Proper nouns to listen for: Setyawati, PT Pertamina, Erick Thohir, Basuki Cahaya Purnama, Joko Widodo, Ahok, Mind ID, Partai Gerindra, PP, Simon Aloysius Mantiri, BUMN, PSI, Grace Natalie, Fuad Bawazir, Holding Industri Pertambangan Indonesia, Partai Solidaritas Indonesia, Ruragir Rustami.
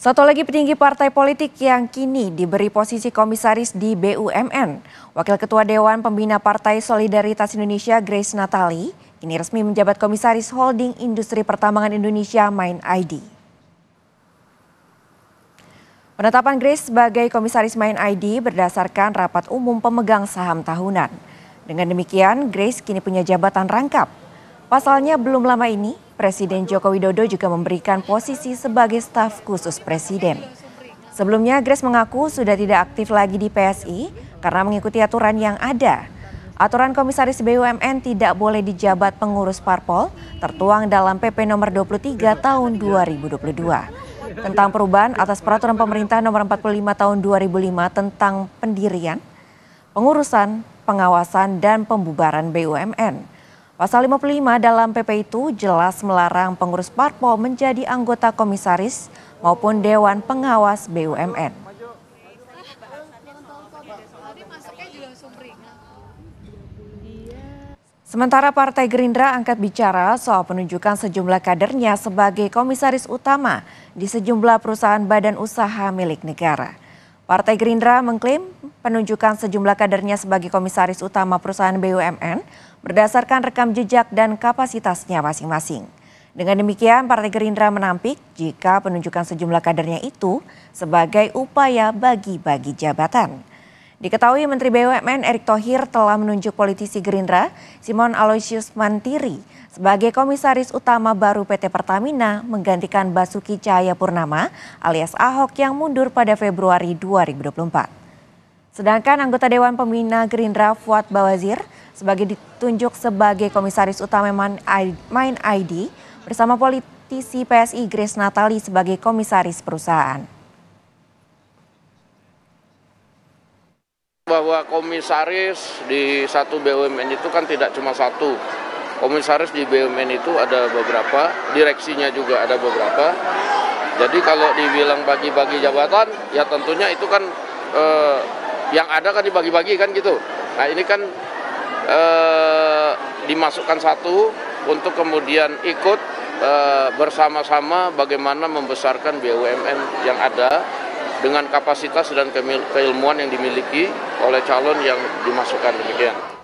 Satu lagi petinggi partai politik yang kini diberi posisi komisaris di BUMN. Wakil Ketua Dewan Pembina Partai Solidaritas Indonesia Grace Natalie kini resmi menjabat komisaris holding industri pertambangan Indonesia Mind ID. Penetapan Grace sebagai komisaris Mind ID berdasarkan rapat umum pemegang saham tahunan. Dengan demikian, Grace kini punya jabatan rangkap. Pasalnya belum lama ini, Presiden Joko Widodo juga memberikan posisi sebagai staf khusus Presiden. Sebelumnya Grace mengaku sudah tidak aktif lagi di PSI karena mengikuti aturan yang ada. Aturan komisaris BUMN tidak boleh dijabat pengurus parpol tertuang dalam PP nomor 23 tahun 2022. Tentang perubahan atas peraturan pemerintah nomor 45 tahun 2005 tentang pendirian, pengurusan, pengawasan, dan pembubaran BUMN. Pasal 55 dalam PP itu jelas melarang pengurus parpol menjadi anggota komisaris maupun Dewan Pengawas BUMN. Sementara Partai Gerindra angkat bicara soal penunjukan sejumlah kadernya sebagai komisaris utama di sejumlah perusahaan badan usaha milik negara. Partai Gerindra mengklaim penunjukan sejumlah kadernya sebagai komisaris utama perusahaan BUMN berdasarkan rekam jejak dan kapasitasnya masing-masing. Dengan demikian, Partai Gerindra menampik jika penunjukan sejumlah kadernya itu sebagai upaya bagi-bagi jabatan. Diketahui Menteri BUMN Erick Thohir telah menunjuk politisi Gerindra Simon Aloysius Mantiri sebagai komisaris utama baru PT Pertamina menggantikan Basuki Cahaya Purnama alias Ahok yang mundur pada Februari 2024. Sedangkan anggota Dewan Pembina Gerindra Fuad Bawazir sebagai ditunjuk sebagai komisaris utama Mind ID bersama politisi PSI Grace Natalie sebagai komisaris perusahaan. Bahwa komisaris di satu BUMN itu kan tidak cuma satu. Komisaris di BUMN itu ada beberapa, direksinya juga ada beberapa. Jadi kalau dibilang bagi-bagi jabatan, ya tentunya itu kan yang ada kan dibagi-bagi kan gitu. Nah ini kan dimasukkan satu untuk kemudian ikut bersama-sama bagaimana membesarkan BUMN yang ada dengan kapasitas dan keilmuan yang dimiliki oleh calon yang dimasukkan demikian.